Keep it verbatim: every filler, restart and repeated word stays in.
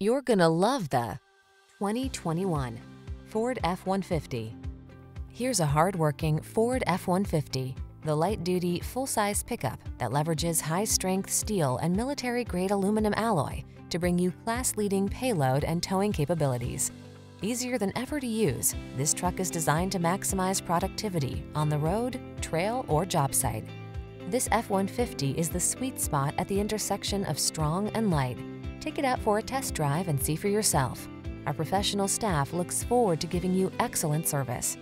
You're gonna love the twenty twenty-one Ford F one fifty. Here's a hard-working Ford F one fifty, the light-duty, full-size pickup that leverages high-strength steel and military-grade aluminum alloy to bring you class-leading payload and towing capabilities. Easier than ever to use, this truck is designed to maximize productivity on the road, trail, or job site. This F one fifty is the sweet spot at the intersection of strong and light. Take it out for a test drive and see for yourself. Our professional staff looks forward to giving you excellent service.